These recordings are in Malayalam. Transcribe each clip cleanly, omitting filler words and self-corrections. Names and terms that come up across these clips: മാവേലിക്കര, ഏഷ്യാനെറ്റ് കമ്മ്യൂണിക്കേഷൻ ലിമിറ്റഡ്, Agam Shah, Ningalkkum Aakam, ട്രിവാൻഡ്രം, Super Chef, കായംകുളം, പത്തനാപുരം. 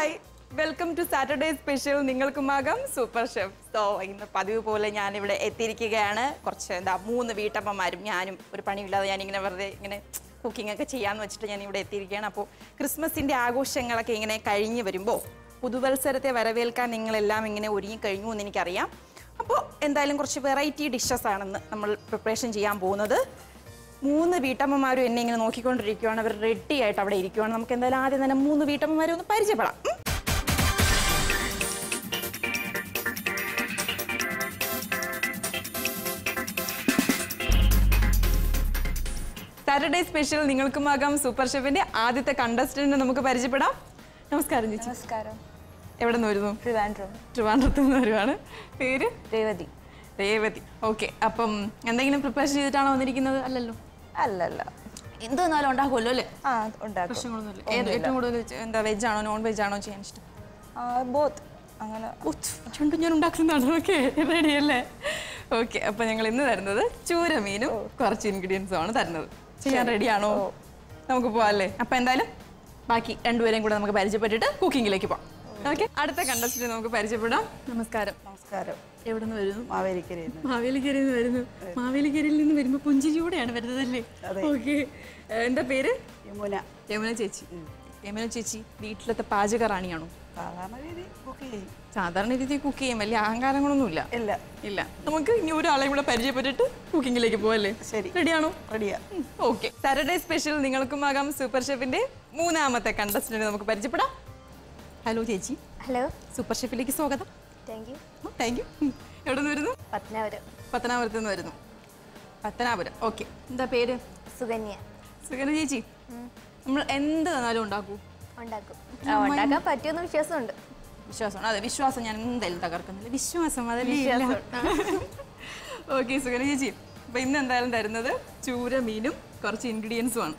Hi, welcome to Saturday Special. Ningalkkum Agam Super Chef. So, innu padivu pole njan ivide ettirikkukaanu. Korchu enda moonu veetappamarum njanum oru pani illada njan ingane varade ingane cooking okke cheyannu vechitte njan ivide ettirikkaanu. Appo Christmas inde aagoshangalakku ingane kazhinju varumbo puduvalsarathe varavelkkan ningalellam ingane oringi kazhinju ennu enikkariyam. Appo endaalum korchu variety dishes aanannu nammal preparation cheyan povunnathu. മൂന്ന് വീട്ടമ്മമാരും എന്നെ ഇങ്ങനെ നോക്കിക്കൊണ്ടിരിക്കുകയാണ്. അവർ റെഡി ആയിട്ട് അവിടെ ഇരിക്കുകയാണ്. നമുക്ക് എന്തായാലും ആദ്യം തന്നെ മൂന്ന് വീട്ടമ്മമാരെ ഒന്ന് പരിചയപ്പെടാം. സാറ്റർഡേ സ്പെഷ്യൽ നിങ്ങൾക്കും ആകാം സൂപ്പർ ഷെഫിന്റെ ആദ്യത്തെ കണ്ടസ്റ്റന്റിനെ നമുക്ക് പരിചയപ്പെടാം. നമസ്കാരം ചേച്ചി. നമസ്കാരം. എവിടെ നിന്ന് വരുന്നു? ട്രിവാൻഡ്രം. ട്രിവാൻഡ്രത്തു നിന്ന് വരുവാണ്. പേര്? രേവതി. രേവതി. ഓക്കെ, അപ്പം എന്തെങ്കിലും പ്രിപ്പറേഷൻ ചെയ്തിട്ടാണോ വന്നിരിക്കുന്നത്? അല്ലല്ലോ. അല്ലല്ല, എന്ത് വന്നാലും ഉണ്ടാക്കുമല്ലോ അല്ലേ? ആ, ഉണ്ടാക്കും. പ്രശ്നങ്ങളൊന്നുമില്ല. ഏറ്റവും കൂടുതൽ എന്താ, വെജ് ആണോ നോൺ വെജ് ആണോ ചെയ്യാൻ ഇഷ്ടം? ബോത്ത്. അങ്ങനെ ചുണ്ടും ഞാൻ ഉണ്ടാക്കുന്നതാണ്. ഓക്കെ, റെഡി അല്ലേ? ഓക്കെ, അപ്പം ഞങ്ങൾ ഇന്ന് തരുന്നത് ചൂരമീനും കുറച്ച് ഇൻഗ്രീഡിയൻസും ആണ് തരുന്നത്. ചെയ്യാൻ റെഡിയാണോ? നമുക്ക് പോകാം അല്ലേ? അപ്പം എന്തായാലും ബാക്കി രണ്ടുപേരെയും കൂടെ നമുക്ക് പരിചയപ്പെട്ടിട്ട് കുക്കിങ്ങിലേക്ക് പോകാം. ഓക്കെ, അടുത്ത കണ്ടസ്റ്റന്റ് നമുക്ക് പരിചയപ്പെടാം. നമസ്കാരം. നമസ്കാരം. എവിടെ നിന്ന് വരുന്നു? മാവേലിക്കരയിൽ. മാവേലിക്കരയിൽ നിന്ന് വരുന്നു. മാവേലിക്കരയിൽ നിന്ന് വരുമ്പോൾ പുഞ്ചിരിയോടെയാണ് വരുന്നതല്ലേ? ഓക്കെ, എന്താ പേര്? യമുന. യമുന ചേച്ചി. യമുന ചേച്ചി വീട്ടിലത്തെ പാചക റാണിയാണോ? സാധാരണ രീതിയിൽ കുക്ക് ചെയ്യും, വലിയ അഹങ്കാരങ്ങളൊന്നുമില്ല. ഇല്ല ഇല്ല. നമുക്ക് ഇനി ഒരാളെ കൂടെ പരിചയപ്പെട്ടിട്ട് കുക്കിങ്ങിലേക്ക് പോകല്ലേ? ശരി, റെഡിയാണോ? റെഡിയാ. ഓക്കെ, സാറ്റർഡേ സ്പെഷ്യൽ നിങ്ങൾക്കും ആകാം സൂപ്പർ ഷെഫിന്റെ മൂന്നാമത്തെ കണ്ടസ്റ്റന്റ് നമുക്ക് പരിചയപ്പെടാം. ഹലോ ചേച്ചി. ഹലോ, സൂപ്പർ ഷെഫിലേക്ക് സ്വാഗതം. Thank you. Thank you. എവിടെ നിന്ന് വരുന്നു? പത്തനാപുരം. പത്തനാപുരത്ത് നിന്ന് വരുന്നു. പത്തനാപുരം. ഓക്കെ, എന്താ പേര്? സുകന്യ. സുകന്യ ചേച്ചി, നമ്മൾ എന്ത് തന്നാലും ഉണ്ടാക്കൂ? ഉണ്ടാക്കും. ഉണ്ടാക്കാൻ പറ്റുമെന്ന് വിശ്വാസമുണ്ട്. വിശ്വാസമാണ്. അതെ, വിശ്വാസം ഞാൻ എന്തായാലും തകർക്കുന്നില്ല. വിശ്വാസം, അതെ വിശ്വാസം. ഓക്കെ സുകന്യ ചേച്ചി, അപ്പം ഇന്ന് എന്തായാലും തരുന്നത് ചൂര മീനും കുറച്ച് ഇൻഗ്രീഡിയൻസും ആണ്.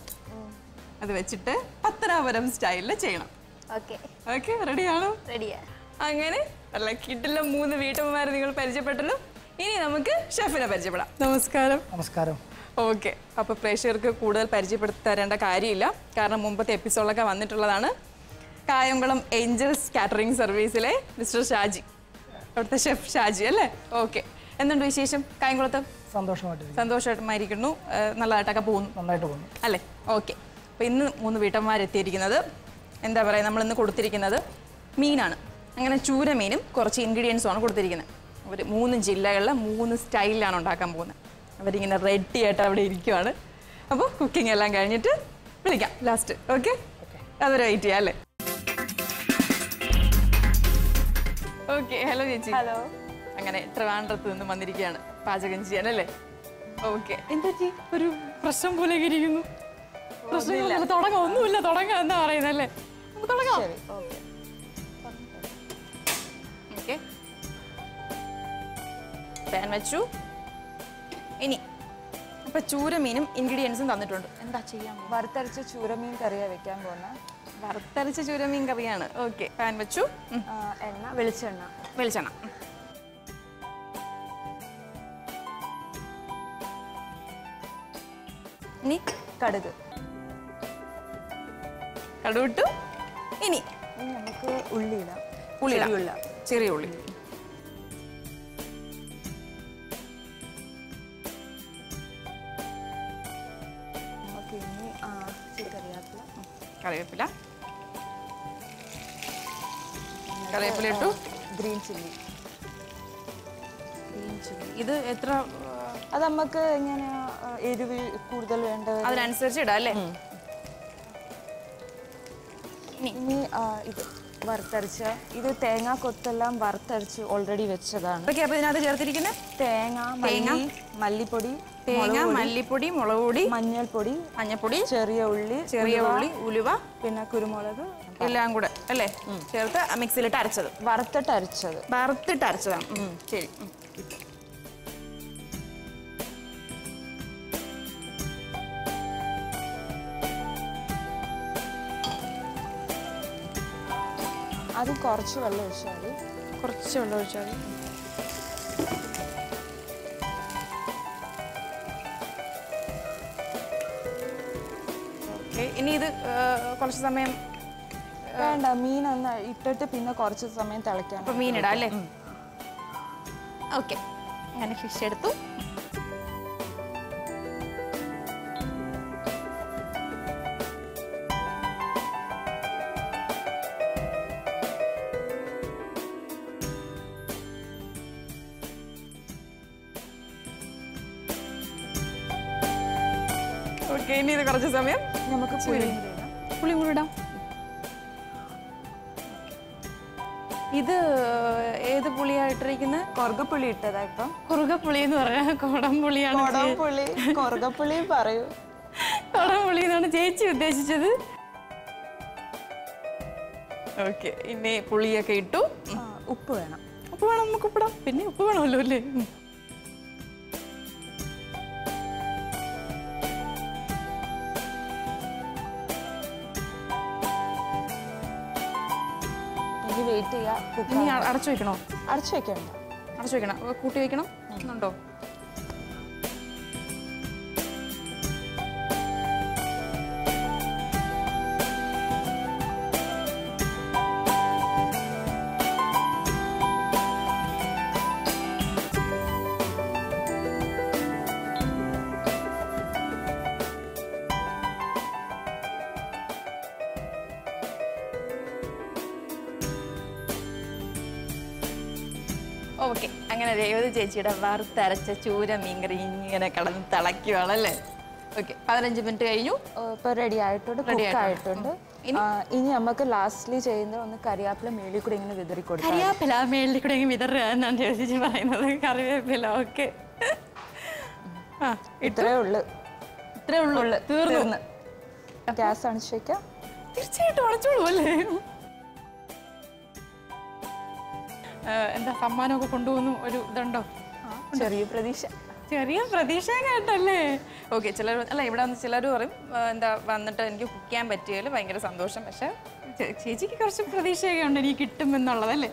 അത് വെച്ചിട്ട് പത്തനാപുരം സ്റ്റൈലിൽ ചെയ്യണം. ഓക്കെ. ഓക്കെ, റെഡിയാണോ? റെഡിയാ. അങ്ങനെ കിട്ടില്ല മൂന്ന് വീട്ടമ്മമാരെ നിങ്ങൾ പരിചയപ്പെട്ടല്ലോ. ഇനി നമുക്ക് ഷെഫിനെ പരിചയപ്പെടാം. നമസ്കാരം. നമസ്കാരം. ഓക്കെ, അപ്പോൾ പ്രേക്ഷകർക്ക് കൂടുതൽ പരിചയപ്പെടുത്തി തരേണ്ട കാര്യമില്ല, കാരണം മുമ്പത്തെ എപ്പിസോഡൊക്കെ വന്നിട്ടുള്ളതാണ്. കായംകുളം ഏഞ്ചൽസ് കാറ്ററിംഗ് സർവീസിലെ മിസ്റ്റർ ഷാജി, അവിടുത്തെ ഷെഫ് ഷാജി അല്ലേ? ഓക്കെ, എന്തുണ്ട് വിശേഷം കായംകുളത്ത്? സന്തോഷമായിട്ട്. സന്തോഷമായിട്ടിരിക്കുന്നു. നല്ലതായിട്ടൊക്കെ പോകുന്നു. നന്നായിട്ട് പോകുന്നു അല്ലേ? ഓക്കെ, അപ്പോൾ ഇന്ന് മൂന്ന് വീട്ടമ്മമാരെത്തിയിരിക്കുന്നത്, എന്താ പറയുക, നമ്മളിന്ന് കൊടുത്തിരിക്കുന്നത് മീനാണ്. അങ്ങനെ ചൂരമീനും കുറച്ച് ഇൻഗ്രീഡിയൻസും ആണ് കൊടുത്തിരിക്കുന്നത്. അവർ മൂന്ന് ജില്ലകളിലെ മൂന്ന് സ്റ്റൈലിലാണ് ഉണ്ടാക്കാൻ പോകുന്നത്. അവരിങ്ങനെ റെഡി ആയിട്ട് അവിടെ ഇരിക്കുവാണ്. അപ്പോൾ കുക്കിംഗ് എല്ലാം കഴിഞ്ഞിട്ട് വിളിക്കാം ലാസ്റ്റ്. ഓക്കെ, അതൊരു വെയിറ്റ് ചെയ്യാം അല്ലേ? ഓക്കെ, ഹലോ ചേച്ചി. ഹലോ. അങ്ങനെ ട്രിവാൻഡ്രത്ത് നിന്ന് വന്നിരിക്കുകയാണ് പാചകം ചെയ്യാനല്ലേ? ഓക്കെ, എന്താ ഒരു പ്രശ്നം പോലെ ഇരിക്കുന്നു? പ്രശ്നമില്ല, തുടങ്ങാം. ഒന്നുമില്ല, തുടങ്ങാം എന്നാ പറയുന്നല്ലേ? നമുക്ക് തുടങ്ങാം. പാൻ വെച്ചു. ഇനി അപ്പൊ ചൂരമീനും ഇൻഗ്രീഡിയൻസും തന്നിട്ടുണ്ട്. എന്താ ചെയ്യാൻ? വറുത്തരച്ച ചൂരമീൻ കറിയാ വെക്കാൻ പോകുന്ന. വറുത്തരച്ച ചൂരമീൻ കറിയാണ്. ഓക്കെ, പാൻ വെച്ചു. എണ്ണ, വെളിച്ചെണ്ണ. വെളിച്ചെണ്ണ. ഇനി കടുക്. കടുക് ഇട്ടു. ഇനി നമുക്ക് ഉള്ളി ഇടാം. ഉള്ളി, ചെറിയ ഉള്ളി. കറിവേപ്പില. കറിവേപ്പില ഇട്ടു. Green chilli. ഗ്രീൻ ചില്ലി ഇത് എത്ര? അത് നമുക്ക് ഇങ്ങനെ എരിവ് കൂടുതൽ വേണ്ടത് അതിനനുസരിച്ച് ഇടാം അല്ലേ? ഇനി ഇത് വറുത്തരച്ച, ഇത് തേങ്ങ കൊത്തെല്ലാം വറുത്തരച്ച് ഓൾറെഡി വെച്ചതാണ്. ഓക്കെ, അപ്പോൾ ഇതിനകത്ത് ചേർത്തിരിക്കുന്നത് തേങ്ങ, മല്ലിപ്പൊടി. തേങ്ങ, മല്ലിപ്പൊടി, മുളക് പൊടി, മഞ്ഞൾപ്പൊടി, മഞ്ഞൾപ്പൊടി, ചെറിയ ഉള്ളി, ഉലുവ, പിന്നെ കുരുമുളക്, എല്ലാം കൂടെ അല്ലേ ചേർത്ത് മിക്സിയിലിട്ട് അരച്ചത്, വറുത്തിട്ട് അരച്ചതാണ്. ശരി. അത് കുറച്ച് വെള്ളം ഒഴിച്ചാൽ ഇനി ഇത് കുറച്ച് സമയം Okay. And fish eduthu. Okay, ini the korchu samayam namakku puli udam. This is the puli korga puli ittadha ippa korga puli nu paraya kodam puli korga puli parayu kodam puli nanu jeechi uddeshichathu. Okay, inne puli okke ittu uppu venam namukku uppadam pinne uppu venallo alle. Wait, cook. You are arching it. Arching it. Arching it. Cook it. No. Okay, I'm going to take you to the food and I'm going to take you to okay, how much time are you? Ready. I'm going to and the Samano Kundu Dundo. Cherry Pradesh. Cherry Pradesh, I got okay, Chilla, I live on the Silador and the one that you can bet you, I get a Sandosha Mesha. Chichi Kursu Pradesh and any kittum in the Lale.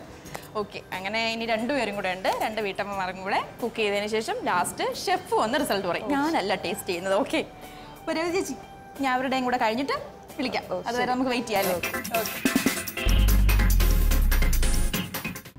Okay, I'm gonna need undo your good under and the Vita Maranguda, cookie initiation, last chef on the result. I'll taste it. Okay. But I was never dying with a kind of Philip. Otherwise, I'm going to wait.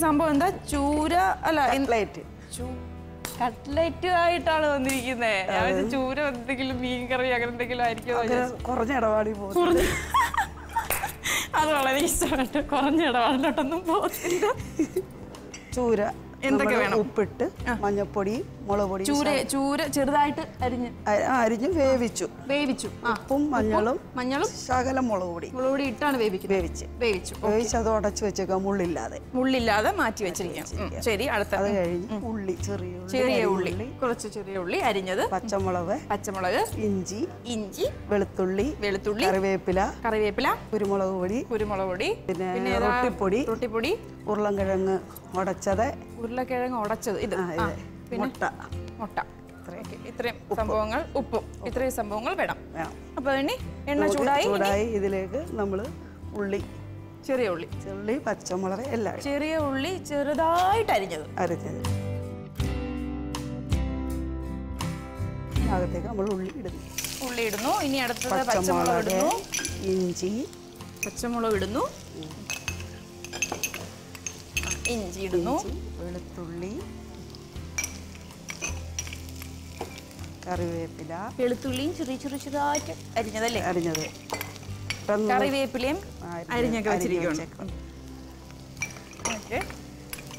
sambar is chura, cutlet. Cutlet is done. Curry Vapila.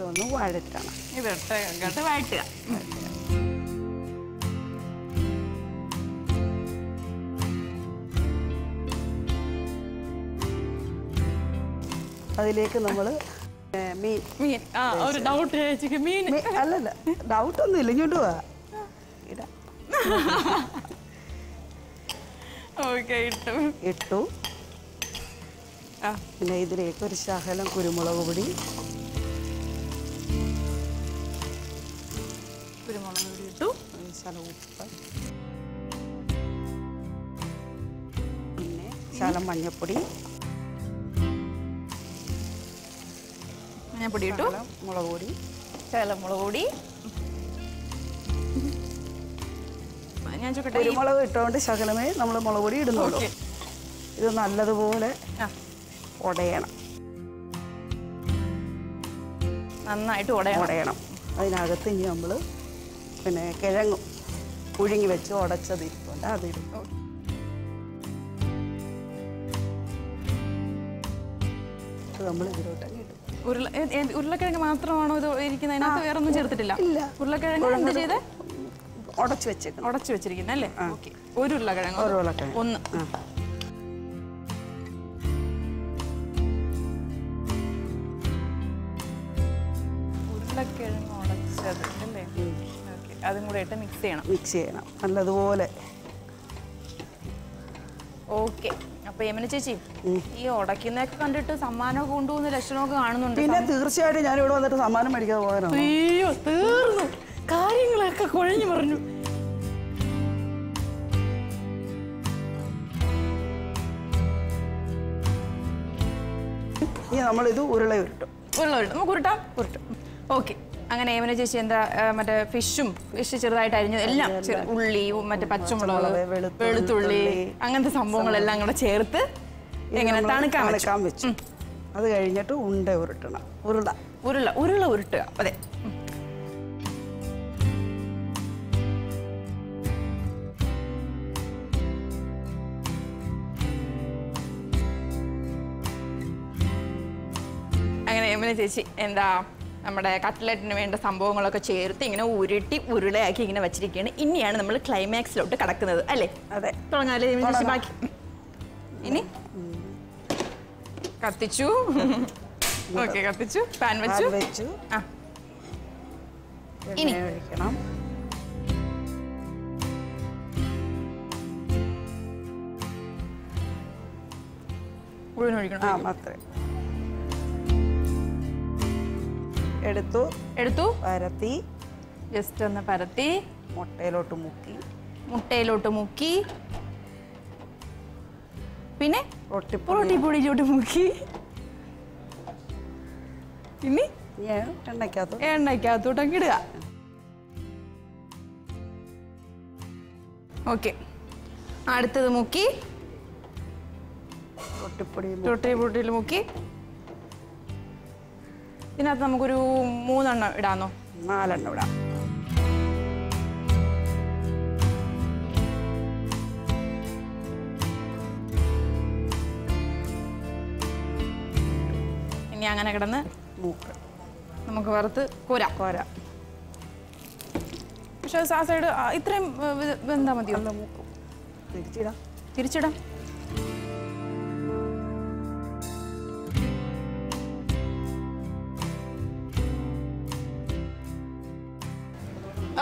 ഒന്ന് വഴറ്റണം. ഇവരുടെ അങ്ങോട്ട് വഴറ്റുക. അതിലേക്ക് നമ്മൾ മീൻ മീൻ ഒരു ഡൗട്ട് ചേച്ചിക്ക് മീൻ അല്ലല്ല ഡൗട്ടൊന്നും ഇല്ല ഇങ്ങോട്ട് പോവാ ഇടാ ഓക്കെ ഇട്ടു ഇട്ടു പിന്നെ ഇതിലേക്ക് ഒരു ശകലം കുരുമുളക് പൊടി ഇട്ടു ശകലം ഉപ്പ് പിന്നെ ശകലം മഞ്ഞൾപ്പൊടി പൊടി ഇട്ടു മുളക് പൊടി ശകലം മുളക് പൊടി ഞാൻ ചോക്കട്ടെ കുരുമുളക് ഇട്ടുകൊണ്ട് ശകലമേ നമ്മൾ മുളക് പൊടി ഇടുന്നുള്ളൂ ഇത് നല്ലതുപോലെ ഉടയണം നന്നായിട്ട് ഉടയണം അതിനകത്ത് ഇനി നമ്മൾ പിന്നെ കിഴങ്ങും പുഴുങ്ങി വെച്ച് ഉടച്ചത് ഇരിപ്പുണ്ട് അതിടുന്നു അത് നമ്മൾ ഇതിലോട്ട് ഇടും ഉരുളക്കിഴങ്ങ് മാത്രമാണോ ഇത് ഇരിക്കുന്നത് അതിനകത്ത് വേറെ ഒന്നും ചേർത്തിട്ടില്ല ഉരുളക്കിഴങ്ങ് എന്ത് ചെയ്ത് ഉടച്ചു വെച്ചേക്കണം ഉടച്ചു വെച്ചിരിക്കുന്നത് അല്ലേ ഓക്കെ ഒരു ഉരുളക്കിഴങ്ങ് ഒരു ഉരുളക്കിഴങ്ങ് ഒന്ന് ഉരുളക്കിഴങ്ങ് ഉടച്ചത് അല്ലേ ഓക്കെ അതും കൂടെ ഇട്ട് മിക്സ് ചെയ്യണം നല്ലതുപോലെ ഓക്കെ അപ്പൊ യമന ചേച്ചി ഈ ഉടക്കുന്നൊക്കെ കണ്ടിട്ട് സമ്മാനമൊക്കെ കൊണ്ടുപോകുന്ന ലക്ഷണമൊക്കെ കാണുന്നുണ്ട് പിന്നെ തീർച്ചയായിട്ടും ഞാൻ ഇവിടെ വന്നിട്ട് സമ്മാനം മേടിക്കാൻ പോകാനോ അയ്യോ തീർന്നു കാര്യങ്ങളൊക്കെ കുഴഞ്ഞു പറഞ്ഞു നമ്മളിത് ഉരുള ഉരുട്ടും നമുക്ക് ഉരുട്ടാം ഓക്കെ അങ്ങനെ യമന ചേച്ചി എന്താ മറ്റേ ഫിഷ് ചെറുതായിട്ട് അരിഞ്ഞത് എല്ലാം ഉള്ളി മറ്റേ പച്ചമുളക് വെളുത്തുള്ളി അങ്ങനത്തെ സംഭവങ്ങളെല്ലാം കൂടെ ചേർത്ത് എങ്ങനെ തണുക്കാൻ വെച്ചു അത് കഴിഞ്ഞിട്ട് ഉണ്ട ഉരുട്ടണം ഉരുള ഉരുട്ടുക അതെ അങ്ങനെ യമന ചേച്ചി എന്താ നമ്മുടെ കട്ട്ലറ്റിന് വേണ്ട സംഭവങ്ങളൊക്കെ ചേർത്ത് ഇങ്ങനെ ഉരുട്ടി ഉരുളയാക്കി ഇങ്ങനെ വെച്ചിരിക്കുകയാണ് ഇനിയാണ് നമ്മൾ ക്ലൈമാക്സിലോട്ട് കടക്കുന്നത് അല്ലേ അതെ തുടങ്ങാല്ലേ ബാക്കി ഇനി കത്തിച്ചു ഓക്കെ കത്തിച്ചു പാൻ വെച്ചു ആ ഇനി ഒഴിക്കണം ഉഴുന്നൊഴിക്കണം മാത്രമേ എടുത്തു പരത്തി ജസ്റ്റ് ഒന്ന് പരത്തി മുട്ടയിലോട്ട് മുക്കി പിന്നെ റൊട്ടിപ്പൊടിയിലോട്ട് മുക്കി ഇനി എണ്ണയ്ക്കകത്തോട്ടൊക്കെ ഇടുക ഓക്കെ അടുത്തത് മുക്കി റൊട്ടിപ്പൊടിയിൽ മുക്കി ഇതിനകത്ത് നമുക്കൊരു 3 ഇടാന്നോ 4 ഇടാം ഇനി അങ്ങനെ കിടന്ന് നമുക്ക് വറുത്ത് കോരാം പക്ഷെ ആ സൈഡ് ഇത്രയും എന്താ മതിയോ തിരിച്ചിടാം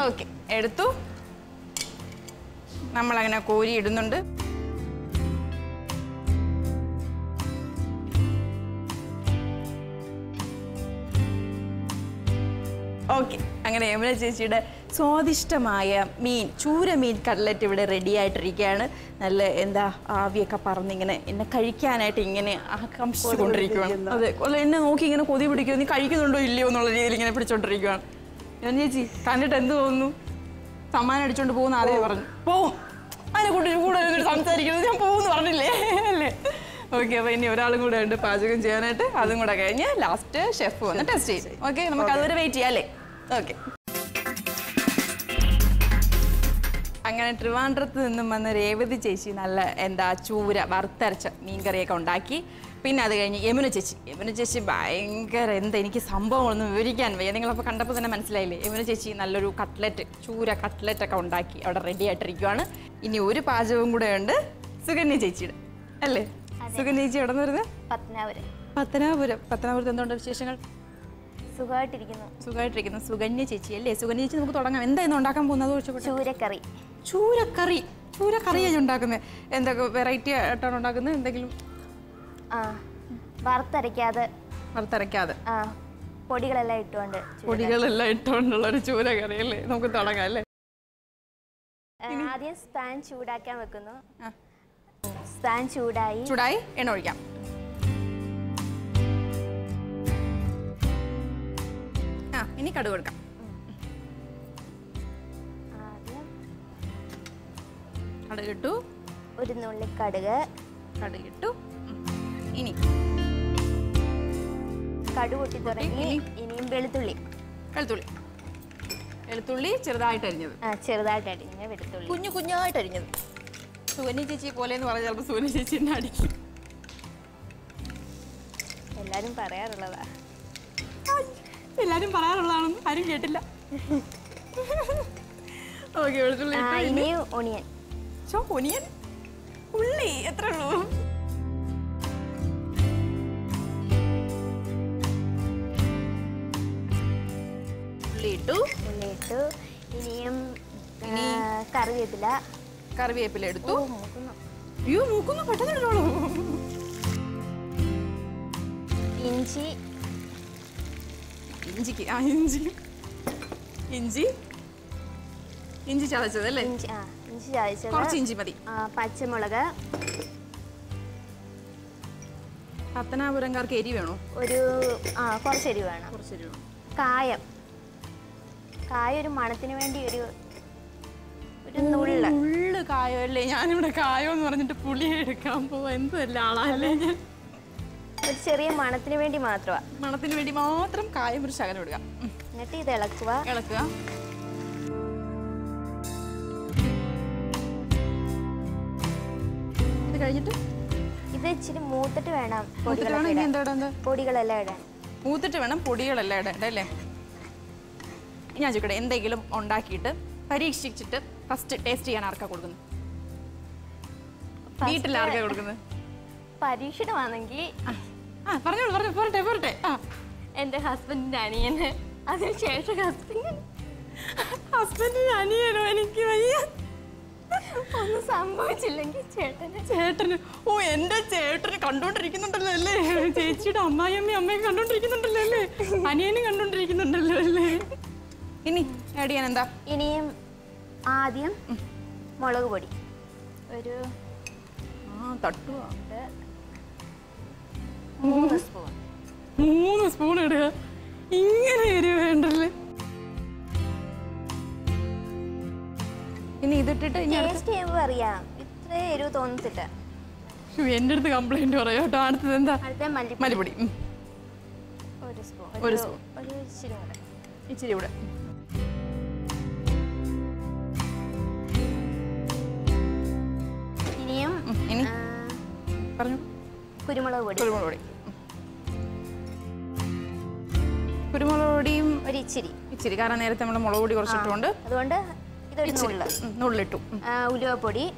ഓക്കെ എടുത്തു നമ്മളങ്ങനെ കോരി ഇടുന്നുണ്ട് ഓക്കെ അങ്ങനെ യമന ചേച്ചിയുടെ സ്വാദിഷ്ടമായ മീൻ ചൂരമീൻ കട്ട്ലറ്റ് ഇവിടെ റെഡി ആയിട്ടിരിക്കുകയാണ് നല്ല എന്താ ആവിയൊക്കെ പറഞ്ഞിങ്ങനെ എന്നെ കഴിക്കാനായിട്ട് ഇങ്ങനെ ആകാംക്ഷിച്ചുകൊണ്ടിരിക്കുകയാണ് അതെ അല്ല എന്നെ നോക്കി ഇങ്ങനെ കൊതി പിടിക്കുക നീ കഴിക്കുന്നുണ്ടോ ഇല്ലയോ എന്നുള്ള രീതിയിൽ ഇങ്ങനെ പിടിച്ചോണ്ടിരിക്കുകയാണ് ചേച്ചി കണ്ടിട്ട് എന്ത് തോന്നുന്നു സമ്മാനം അടിച്ചോണ്ട് പോകുന്ന ആരെയും പറഞ്ഞു പോവും അതിനെ കൂടെ സംസാരിക്കുന്നത് ഞാൻ പോകുമെന്ന് പറഞ്ഞില്ലേ അല്ലേ ഓക്കെ അപ്പൊ ഇനി ഒരാളും കൂടെ ഉണ്ട് പാചകം ചെയ്യാനായിട്ട് അതും കൂടെ കഴിഞ്ഞ് ലാസ്റ്റ് ഷെഫ് വന്ന് ടെസ്റ്റ് ചെയ്യും ഓക്കെ നമുക്ക് അതുവരെ വെയിറ്റ് ചെയ്യാം അല്ലേ ഓക്കെ അങ്ങനെ ട്രിവാൻഡ്രത്ത് നിന്നും വന്ന രേവതി ചേച്ചി നല്ല എന്താ ചൂര വറുത്തരച്ച മീൻകറിയൊക്കെ ഉണ്ടാക്കി Pinna the Yemunich, Yemunich banker, and then Sambo on the Virigan, waiting of a Kandapus and a Mansley, Yemunich in a little cutlet, Chura cutlet account daki or radiator gunner in Uri Pazo would end Suganichi. Alle Suganichi or another? Patanavar than the station. Sugar trick in the Suganichi, Suganichi, and then on Dakamuna, Chura curry. Chura curry, Chura curry on Dagame, and the variety at Tonagana and the Bartha Bartha Podigal light turned. Podigal light turned a lot of Chura curry, no good Dolagale. Adias Pan Chuda Kamakuno Span Chudai. Chudai and Oriam. Ini kadu orga. Kadu itu. Orang nolak kaduga. Kadu itu. Ini. Kadu itu orang ini belituli. Belituli. Belituli cerdai terinya. Ah cerdai terinya belituli. Kunyuk kunyuk terinya. Suwani cici polen warna jalur suwani cici nadi. Elarin paraya lala. I didn't get it. Okay, I knew onion. So, onion? Only a true. Little, little, in Carvilla, Carvilla, too. You couldn't put it on. Inchi. Inji, inji, inji, inji, chala chala le. Inji, inji chala chala. Korchi inji madi. Pache molaga. Apna aburangar keri veno. Oru korcheri vena. Korcheri vena. Kaaya, kaaya oru manathine vendi oru. Oru nulla. Nulla kaaya le. Yani mera kaaya onu varaninte puli edukam po endu lala le. Cherry Manathini Vendi Matra. Manathini Vendi Matram Kaya Shaganuga. Netty the Elakua Elakua the Gajitu. If they move the Tivanam, Podigal Ladder. Move the Tivanam, Podigal Ladder. Dele. You could end the Gilum on Dakita, Parik Shikita, first tasty and Arka Gurgun. Eat Larga Gurgun. Parisha Manangi. Ah, for and the husband Danny and as a church husband. Husband Danny and when he came on the Sambo Chilangi theatre. Oh, end the theatre, condoned drinking under Lele. Teacher, Miami, I'm condoned drinking under Lele. Onion condoned drinking under Lele. Ini, Adiananda. Ini Adian Mologody. Tatu. Moonspoon. Moonspoon at her. In either titter, yes, came Varia. It's a ton sitter. She ended the complaint or a dance than the Malibudi. What is it's a any? Pardon? Kurimala. Kurimala, Richiri. Chirigana, Erethamala, Molodi or Shatunda. The wonder? It's no little. Ulla body.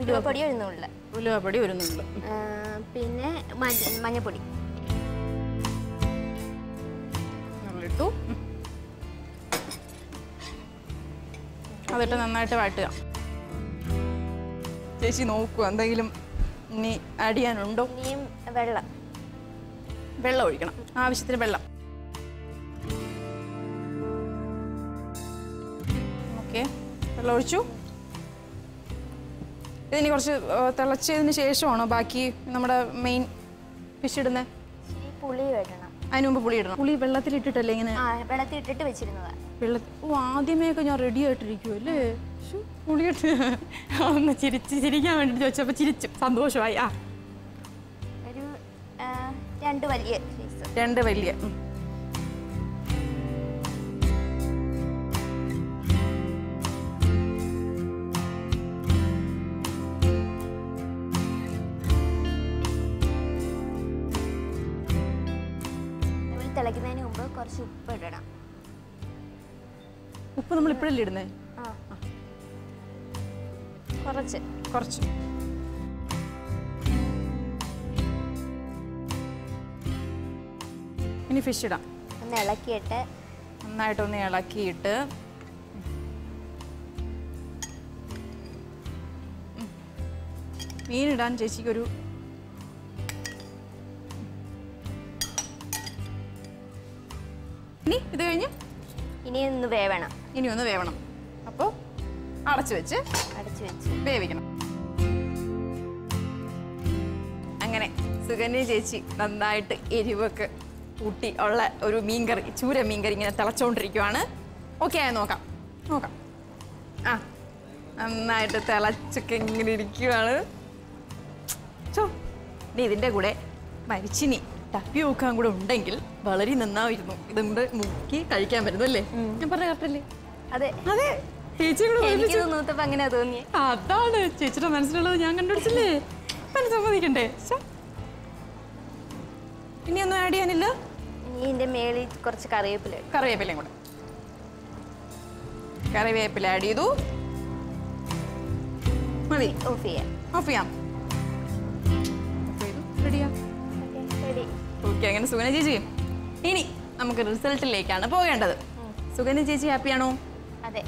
Ulla body or nulla. Ulla body or nulla. Pinna, Manapodi. No little. Other than a matter of Jesi noku, anda gilum ni adian undo. Niem bella. Bella ori kana. Ah, bishitne bella. Okay, bella orichu. Ini korse talacche ini sheesho ana. Baki, namada main pishidne. Puli vedana. Ainu mba puli vedana. Puli bella thili itte lengene. Ah, bella thili itte vechirunada. Bella. Wow, di me kanya ready atrikyo le. Puliyat. I'm not sure if you're going to do it. I'm not sure if you're going to do it. I'm not sure if you're going super. Fish it up. Night on the alligator. Mean done, Jessie Guru. Any? In the Vavana. In the Vavana. Apo? Archwitch. Archwitch. Baby. I'm going to so can you Jessie the night 80 worker. Putty or la or minger, chura mingering in a talachon tricuana. Okay, I know. Ah, I'm not a talachucking ridiculous. So, neither the good day. My chini, tapioca would dangle, ballerina now is the mookie, calcamberly. Temporarily. Are they? Teaching not the Panganadoni. Ah, done it. Teacher of Mansell, young and silly. Pansomebody can day, sir. Any other idea? In the mail, it's got a carabilla. Carabilla. Carabilla, do you do? Money, Ophia. Ophia. Ready? Ready. Okay, and so can I see? Any, I'm going to result lake and a boy under. So can I see a piano? Are they?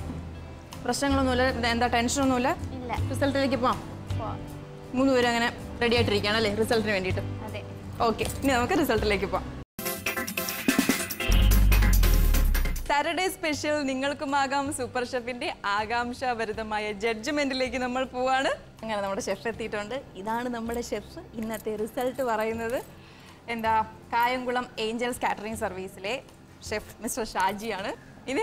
Prasanganola, then the tension nola? Result like a bomb. Mulu and radiatory canal result in it. Okay, now we result like it. Saturday special, ningalkum agam super chef inde Agam Shah varudamaya judgment like nammal povana. Angana nammada chef ettiittunde. Idana nammada chef innathe result parayunnathu. Enda Kayangulam Angels Catering Service le chef Mr. Shaji aanu. Ini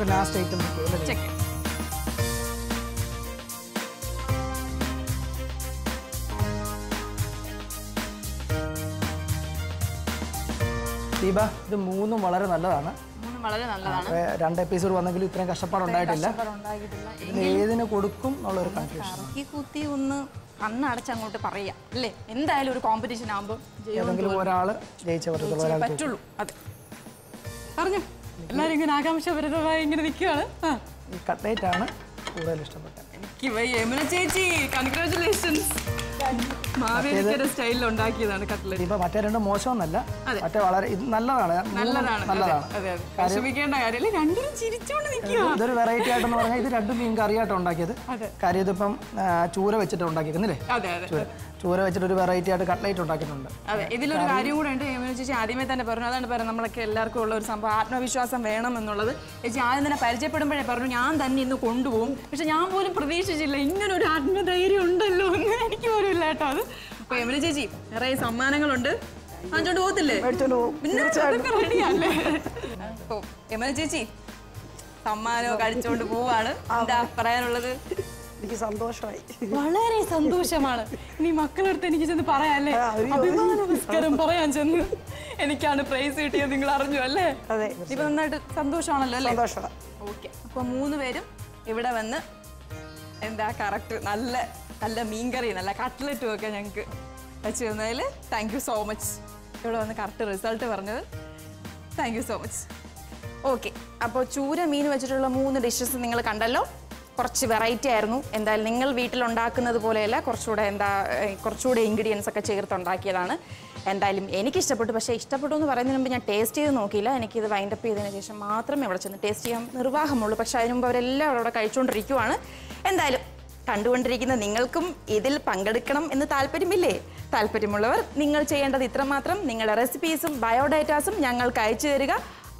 The last item. Check it. Diba, the moon of Malaran. Run episode one of the Lutheran Casapar on Dietilla. Even a Kodukum or a confusion. He could be Anna Chango Paria. In the Ilu competition number, Jay. Letting an Agam Shah buying in the cure. Cut that down. Congratulations. Marvin get a style on Daki and a cutlet. But I don't know most on Nala. Nala. Weekend, I really can't see it. There are variety at the Karia Tonda. Carry the pump, Chura, which I don't like it. Chura, which is a variety at a cutlet on Dakunda. If you look at you and image Adimet and a Perna and Paranamaka color, some part of Visha, some Venom and another, it's Yan and a Palchapur and Pernian than in the Kundu, which a Yam would produce in the Hatman, the Irunda Lung. Emergency, raise some man under. I don't know the letter. Emergency. Some man got to go out of the prayer. Because I'm so shy. Valer is Sandushamana. Nimakler than he's in the parallel. And he can't praise it in the large jewel. Even that Sandushana. Okay. For moon, Vedam, Evadavana, and that character. Alla meengarina alla cutlet ഒക്കെ ഞങ്ങൾക്ക് വെച്ചിരുന്നതിൽ താങ്ക് യു സോ മച്ച് ഇവിടെ വന്ന് കറക്റ്റ് റിസൾട്ട് പറഞ്ഞത് thank you so much okay അപ്പോൾ ചൂര മീൻ വെച്ചിട്ടുള്ള മൂന്ന് ഡിഷസ് നിങ്ങൾ കണ്ടല്ലോ കുറച്ച് വെറൈറ്റി ആയിരുന്നു എന്തായാലും നിങ്ങൾ വീട്ടിൽ ഉണ്ടാക്കുന്നത് പോലെയല്ല കുറച്ചുകൂടെ ഇൻഗ്രീഡിയൻസ് ഒക്കെ ചേർത്തുണ്ടാക്കിയതാണ് എന്തായാലും എനിക്ക് ഇഷ്ടപ്പെട്ടു പക്ഷേ ഇഷ്ടപ്പെട്ടു എന്ന് പറയുന്നതിന് മുമ്പ് ഞാൻ ടേസ്റ്റ് ചെയ്ത് നോക്കിയില്ല എനിക്കിത് വൈൻഡ് അപ്പ് ചെയ്തതിന് ശേഷം മാത്രമേ ഇവിടെ ചെന്ന് ടേസ്റ്റ് ചെയ്യാൻ നിർവാഹമുള്ളൂ പക്ഷേ അതിന് മുമ്പ് അവരെല്ലാം അവിടെ കഴിച്ചുകൊണ്ടിരിക്കുവാണ് എന്തായാലും കണ്ടുകൊണ്ടിരിക്കുന്ന നിങ്ങൾക്കും ഇതിൽ പങ്കെടുക്കണം എന്ന് താൽപര്യമില്ലേ താൽപര്യമുള്ളവർ നിങ്ങൾ ചെയ്യേണ്ടത് ഇത്രമാത്രം നിങ്ങളുടെ റെസിപ്പീസും ബയോഡേറ്റാസും ഞങ്ങൾക്ക് അയച്ചു തരിക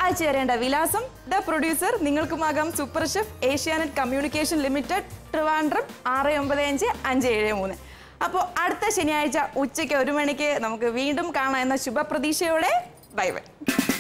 അയച്ചു തരേണ്ട വിലാസം ദി പ്രൊഡ്യൂസർ നിങ്ങൾക്കുമാകാം super chef ഏഷ്യാനെറ്റ് കമ്മ്യൂണിക്കേഷൻ ലിമിറ്റഡ് ട്രിവാൻഡ്രം 695573 അപ്പോൾ അടുത്ത ശനിയാഴ്ച ഉച്ചയ്ക്ക് 1 മണിക്ക് നമുക്ക് വീണ്ടും കാണാം എന്ന ശുഭപ്രതീക്ഷയോടെ ബൈ ബൈ